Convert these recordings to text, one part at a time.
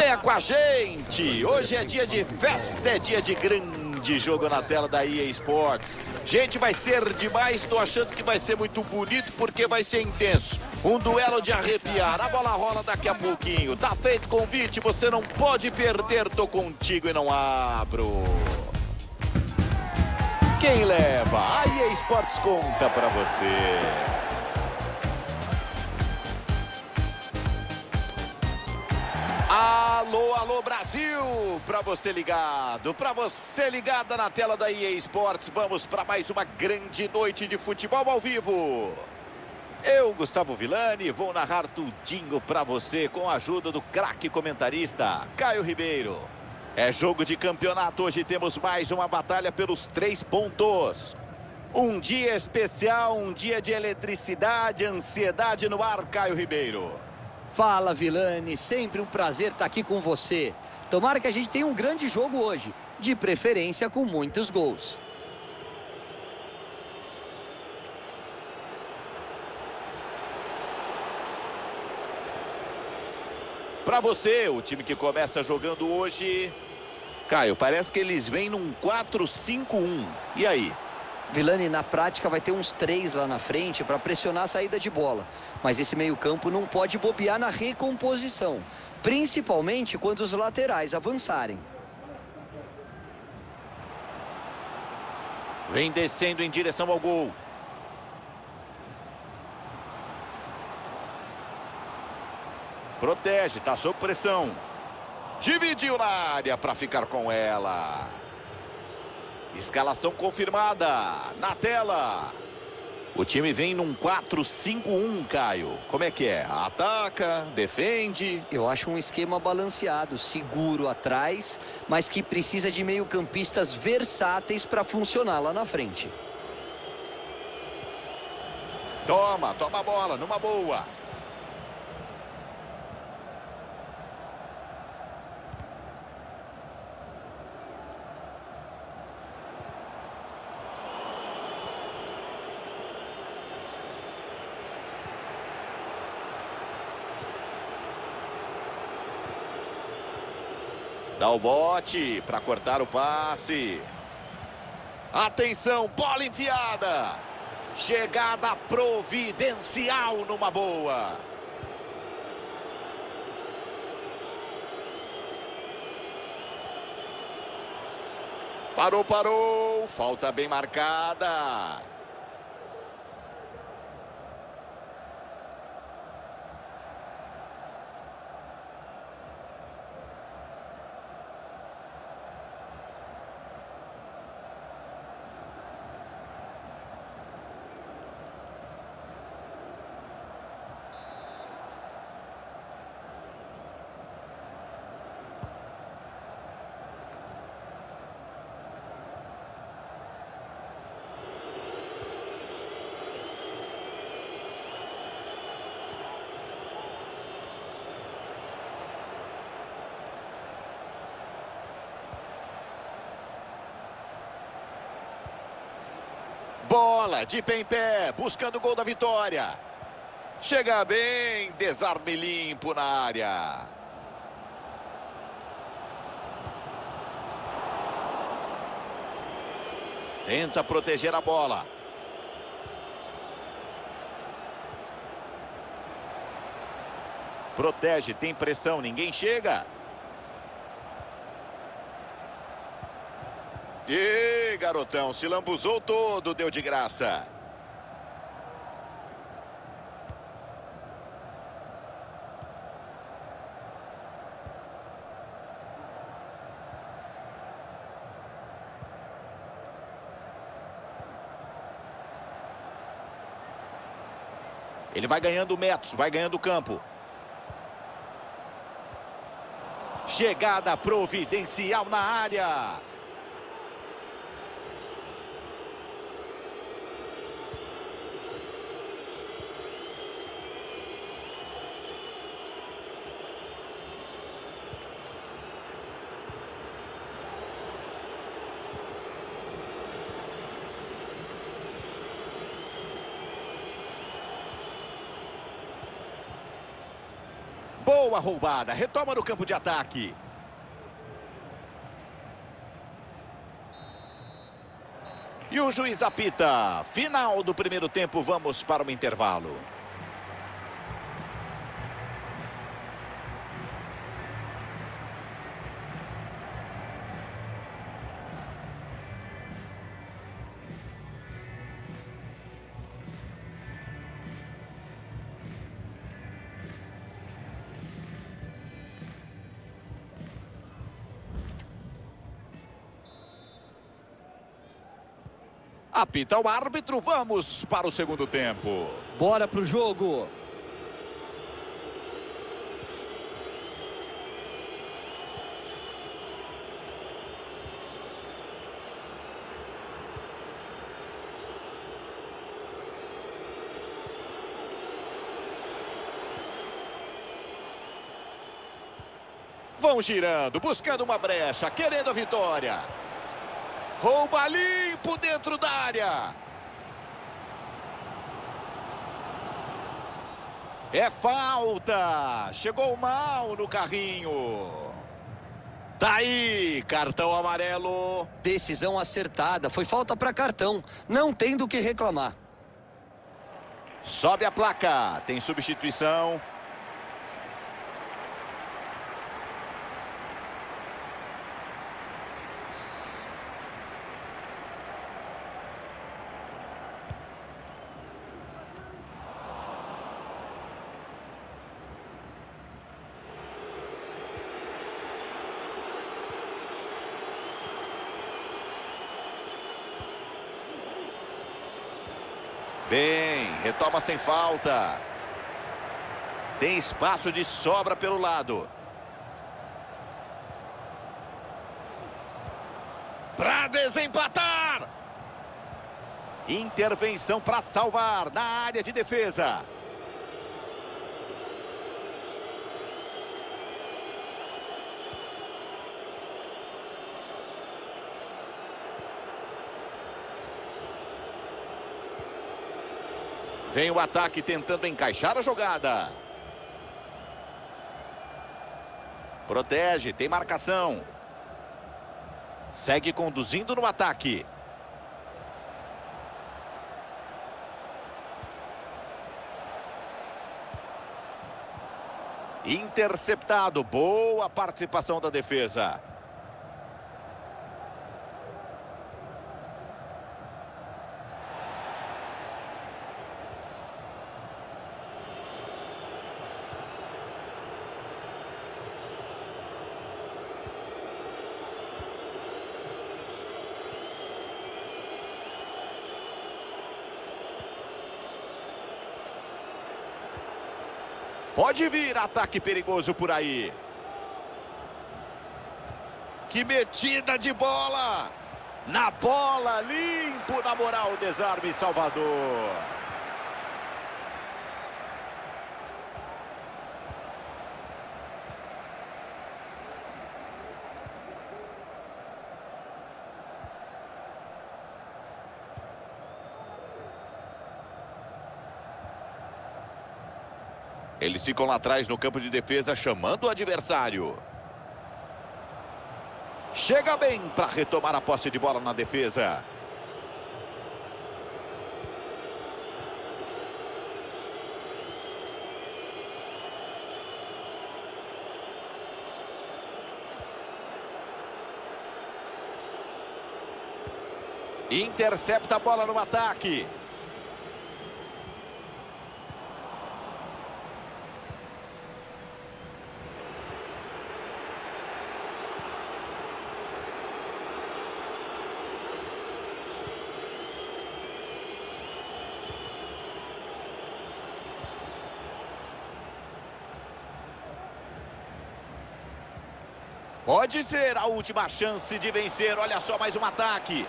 Venha com a gente. Hoje é dia de festa, é dia de grande jogo na tela da EA Sports. Gente, vai ser demais. Tô achando que vai ser muito bonito porque vai ser intenso. Um duelo de arrepiar. A bola rola daqui a pouquinho. Tá feito o convite, você não pode perder. Tô contigo e não abro. Quem leva? A EA Sports conta pra você. Alô, alô Brasil, para você ligado, para você ligada na tela da EA Sports, vamos para mais uma grande noite de futebol ao vivo. Eu, Gustavo Villani, vou narrar tudinho para você com a ajuda do craque comentarista Caio Ribeiro. É jogo de campeonato, hoje temos mais uma batalha pelos 3 pontos. Um dia especial, um dia de eletricidade, ansiedade no ar, Caio Ribeiro. Fala, Villani, sempre um prazer estar aqui com você. Tomara que a gente tenha um grande jogo hoje, de preferência com muitos gols. Para você, o time que começa jogando hoje... Caio, parece que eles vêm num 4-5-1. E aí? Villani, na prática, vai ter uns 3 lá na frente para pressionar a saída de bola. Mas esse meio-campo não pode bobear na recomposição, principalmente quando os laterais avançarem. Vem descendo em direção ao gol. Protege, está sob pressão. Dividiu na área para ficar com ela. Escalação confirmada na tela. O time vem num 4-5-1, Caio. Como é que é? Ataca, defende? Eu acho um esquema balanceado, seguro atrás, mas que precisa de meio-campistas versáteis para funcionar lá na frente. Toma a bola, numa boa. Dá o bote para cortar o passe. Atenção, bola enfiada. Chegada providencial numa boa. Parou. Falta bem marcada. Bola de pé em pé, buscando o gol da vitória. Chega bem, desarme limpo na área. Tenta proteger a bola. Protege, tem pressão, ninguém chega. E garotão, se lambuzou todo, deu de graça. Ele vai ganhando metros, vai ganhando campo. Chegada providencial na área. Boa roubada. Retoma no campo de ataque. E o juiz apita. Final do primeiro tempo. Vamos para o intervalo. Apita o árbitro, vamos para o segundo tempo. Bora pro jogo. Vão girando, buscando uma brecha, querendo a vitória. Rouba limpo dentro da área. É falta. Chegou mal no carrinho. Daí, cartão amarelo. Decisão acertada. Foi falta para cartão. Não tem do que reclamar. Sobe a placa. Tem substituição. Bem, retoma sem falta. Tem espaço de sobra pelo lado. Para desempatar. Intervenção para salvar na área de defesa. Vem o ataque tentando encaixar a jogada. Protege, tem marcação. Segue conduzindo no ataque. Interceptado, boa participação da defesa. Pode vir, ataque perigoso por aí. Que metida de bola. Na bola, limpo, na moral, desarme Salvador. Eles ficam lá atrás no campo de defesa, chamando o adversário. Chega bem para retomar a posse de bola na defesa. Intercepta a bola no ataque. Pode ser a última chance de vencer. Olha só, mais um ataque.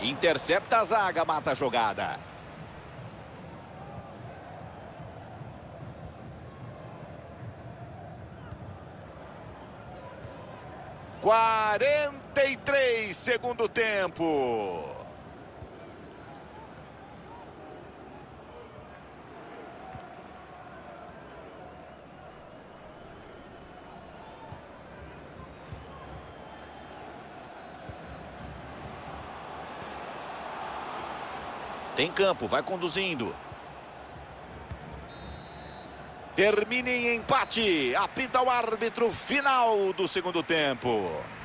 Intercepta a zaga, mata a jogada. Quarenta e três, segundo tempo. Tem campo, vai conduzindo. Termina em empate. Apita o árbitro, final do segundo tempo.